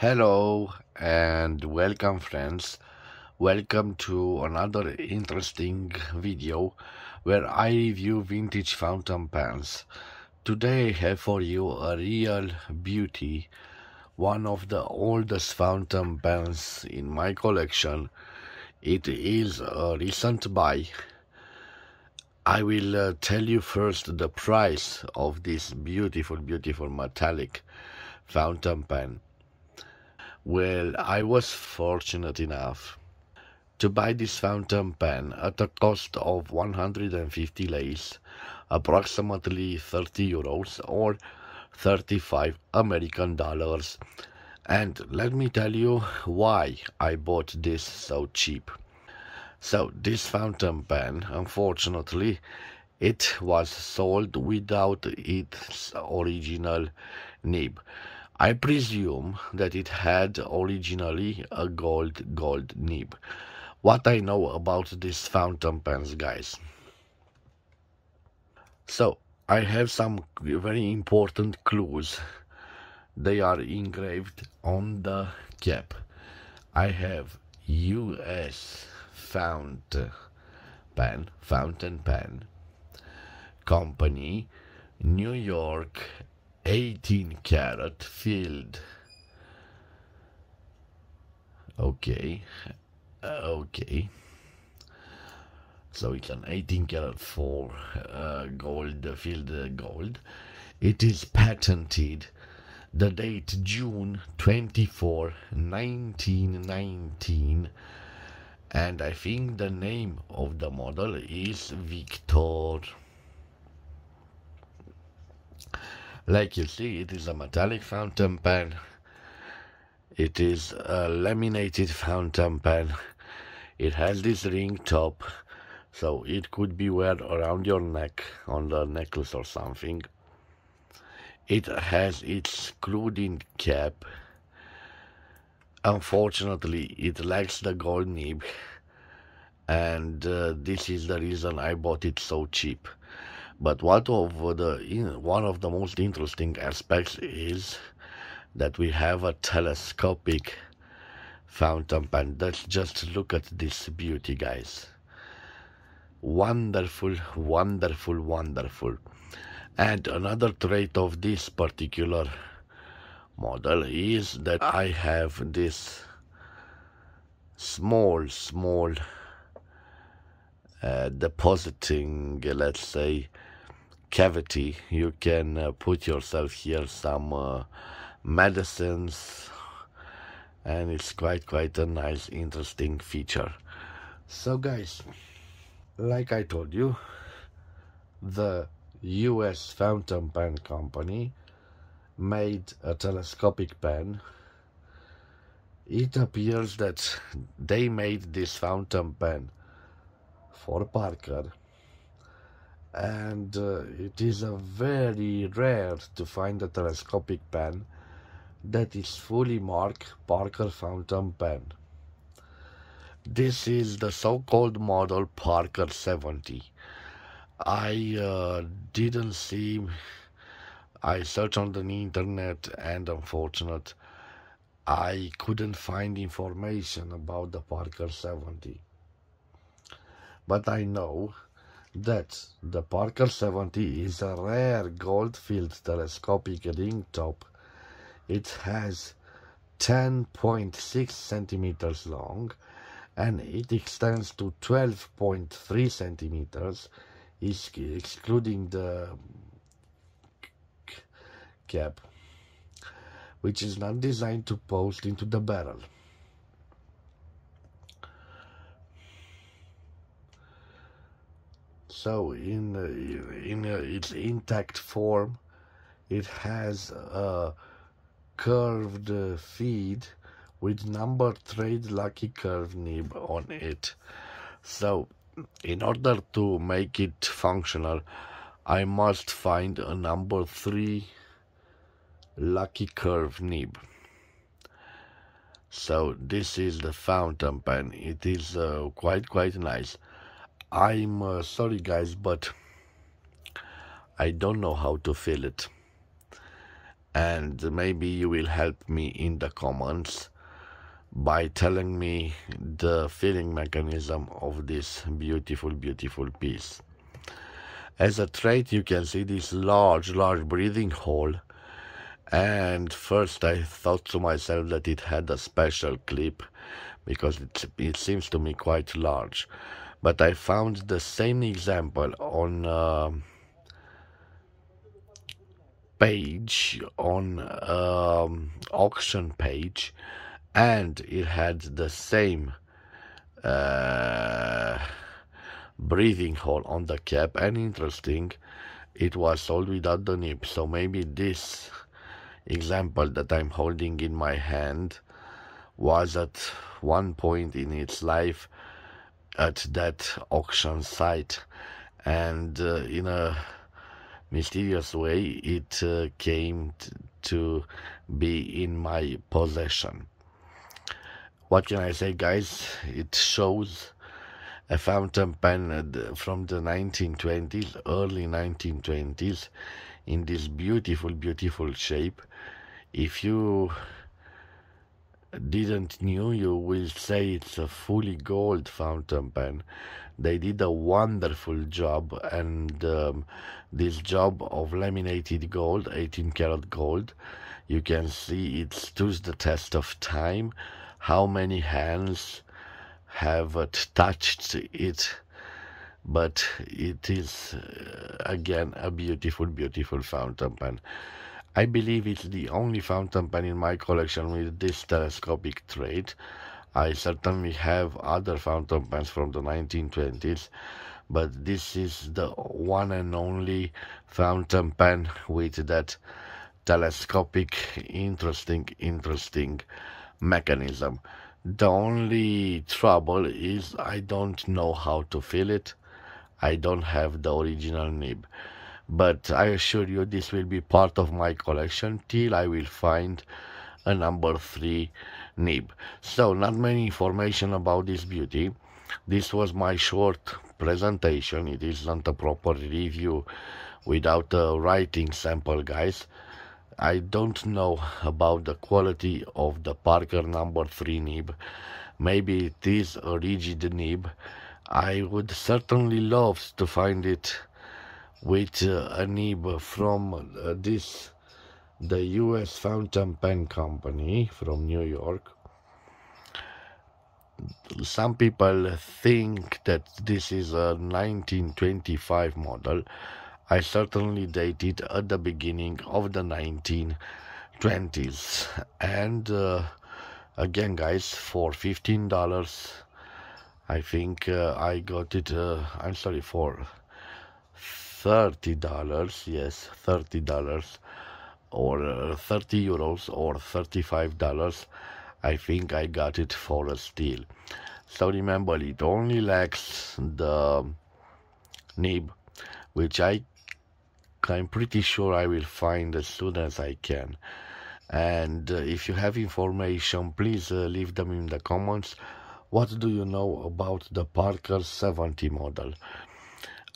Hello and welcome friends, welcome to another interesting video where I review vintage fountain pens. Today I have for you a real beauty, one of the oldest fountain pens in my collection. It is a recent buy. I will tell you first the price of this beautiful metallic fountain pen. Well, I was fortunate enough to buy this fountain pen at a cost of 150 leis, approximately 30 euros or 35 American dollars. And let me tell you why I bought this so cheap. So this fountain pen, unfortunately, it was sold without its original nib. I presume that it had originally a gold nib. What I know about these fountain pens, guys. So, I have some very important clues. They are engraved on the cap. I have U.S. Fountain Pen Company, New York, 18-carat filled. Okay. So it's an 18-carat for gold, filled gold. It is patented. The date June 24, 1919. And I think the name of the model is Victor. Like you see, it is a metallic fountain pen. It is a laminated fountain pen. It has this ring top, so it could be worn around your neck, on the necklace or something. It has its screwed-in cap. Unfortunately, it lacks the gold nib, and this is the reason I bought it so cheap. But one of the most interesting aspects is that we have a telescopic fountain pen. Let's just look at this beauty, guys. Wonderful. And another trait of this particular model is that I have this small depositing, let's say, cavity. You can put yourself here some medicines, and it's quite a nice, interesting feature. So guys, like I told you, the U.S. Fountain Pen Company made a telescopic pen. It appears that they made this fountain pen for Parker, and it is a very rare to find a telescopic pen that is fully marked Parker fountain pen. This is the so-called model Parker 70. I searched on the internet, and unfortunately I couldn't find information about the Parker 70. But I know that the Parker 70 is a rare gold-filled telescopic ring top. It has 10.6 centimeters long, and it extends to 12.3 centimeters, excluding the cap, which is not designed to post into the barrel. So in its intact form, it has a curved feed with number trade lucky curve nib on it. So in order to make it functional, I must find a number 3 lucky curve nib. So this is the fountain pen. It is quite nice. I'm sorry guys, but I don't know how to fill it. and maybe you will help me in the comments by telling me the feeling mechanism of this beautiful, beautiful piece. As a trait, you can see this large breathing hole, and first I thought to myself that it had a special clip because it seems to me quite large. But I found the same example on page, on auction page, and it had the same breathing hole on the cap, and interesting, it was sold without the nib. So maybe this example that I'm holding in my hand was at one point in its life at that auction site, and in a mysterious way it came to be in my possession. What can I say, guys? It shows a fountain pen from the 1920s, early 1920s, in this beautiful, beautiful shape. If you didn't knew, you will say it's a fully gold fountain pen. They did a wonderful job, and this job of laminated gold, 18 karat gold, you can see it stood the test of time. How many hands have touched it, but it is again a beautiful, beautiful fountain pen. I believe it's the only fountain pen in my collection with this telescopic trait. I certainly have other fountain pens from the 1920s, but this is the one and only fountain pen with that telescopic interesting mechanism. The only trouble is I don't know how to fill it. I don't have the original nib. But I assure you, this will be part of my collection till I will find a number 3 nib. So, not many information about this beauty. This was my short presentation. It is not a proper review without a writing sample, guys. I don't know about the quality of the Parker number 3 nib. Maybe it is a rigid nib. I would certainly love to find it with a nib from the U.S. Fountain Pen Company from New York. Some people think that this is a 1925 model. I certainly dated at the beginning of the 1920s, and again, guys, for $15, I think I got it, I'm sorry, for $30, yes, $30, or €30, or $35, I think I got it for a steal. So remember, it only lacks the nib, which I'm pretty sure I will find as soon as I can. And if you have information, please leave them in the comments. What do you know about the Parker 70 model?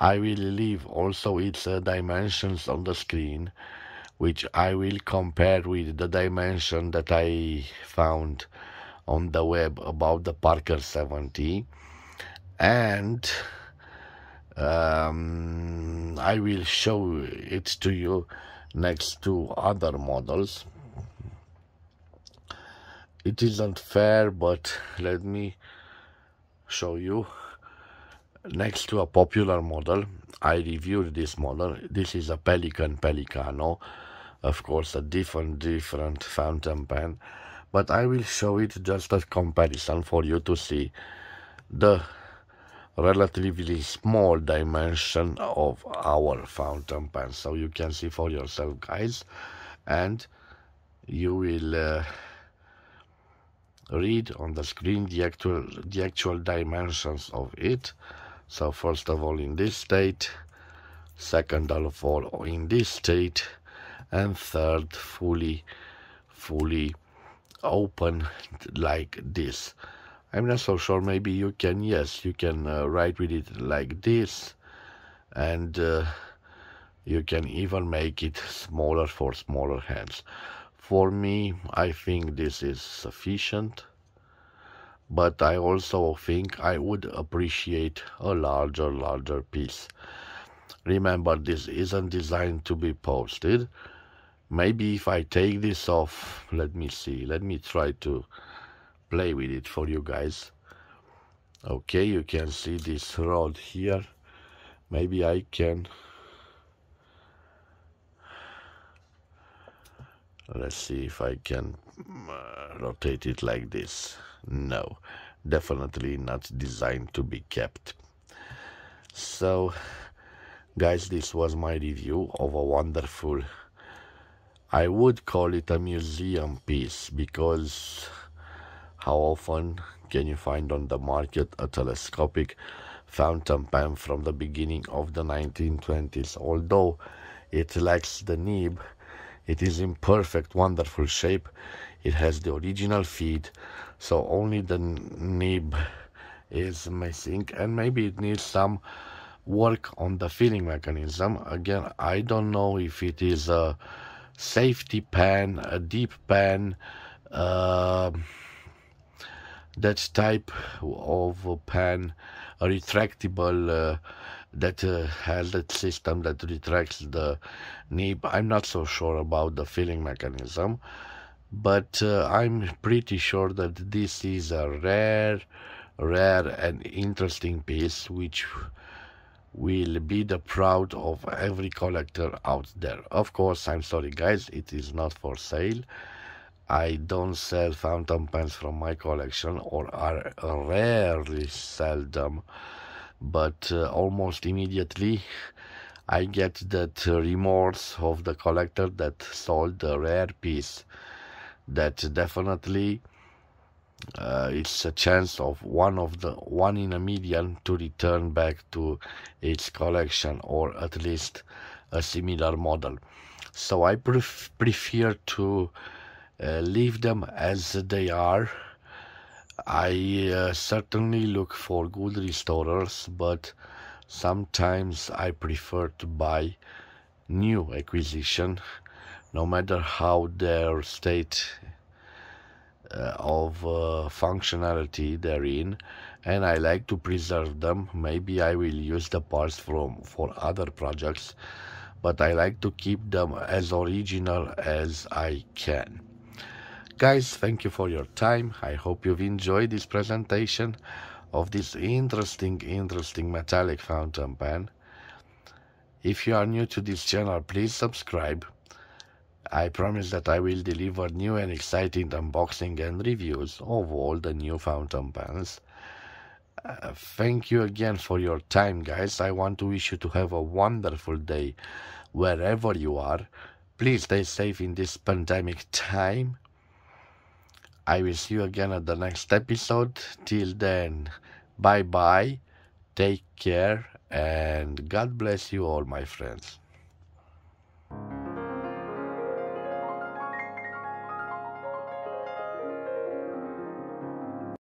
I will leave also its dimensions on the screen, which I will compare with the dimension that I found on the web about the Parker 70. And I will show it to you next to other models. It isn't fair, but let me show you next to a popular model. I reviewed this model. This is a Pelikan Pelikano, of course a different fountain pen, but I will show it just as comparison for you to see the relatively small dimension of our fountain pen, so you can see for yourself, guys, and you will read on the screen the actual dimensions of it. So first of all in this state, second of all in this state, and third fully open like this. I'm not so sure, maybe you can, yes, you can write with it like this, and You can even make it smaller for smaller hands. For me, I think this is sufficient, but I also think I would appreciate a larger piece. Remember, this isn't designed to be posted. Maybe if I take this off, let me see, let me try to play with it for you guys. Okay, you can see this rod here. Maybe I can, let's see if I can rotate it like this. No, definitely not designed to be kept. So guys, this was my review of a wonderful, I would call it a museum piece, because how often can you find on the market a telescopic fountain pen from the beginning of the 1920s? Although it lacks the nib, it is in perfect, wonderful shape. It has the original feed, so only the nib is missing, and maybe it needs some work on the filling mechanism. Again, I don't know if it is a safety pen, a deep pen, that type of pen, a retractable that has that system that retracts the nib. I'm not so sure about the filling mechanism, but I'm pretty sure that this is a rare and interesting piece which will be the pride of every collector out there. Of course, I'm sorry guys, it is not for sale. I don't sell fountain pens from my collection, or I rarely sell them, but almost immediately I get that remorse of the collector that sold the rare piece. That definitely it's a chance of one in a million to return back to its collection, or at least a similar model. So I prefer to leave them as they are. I certainly look for good restorers, but sometimes I prefer to buy new acquisition, no matter how their state of functionality they're in, and I like to preserve them. Maybe I will use the parts for other projects, but I like to keep them as original as I can. Guys, thank you for your time. I hope you've enjoyed this presentation of this interesting metallic fountain pen. If you are new to this channel, please subscribe. I promise that I will deliver new and exciting unboxing and reviews of all the new fountain pens. Thank you again for your time, guys. I want to wish you to have a wonderful day wherever you are. Please stay safe in this pandemic time. I will see you again at the next episode. Till then, bye-bye, take care, and God bless you all, my friends.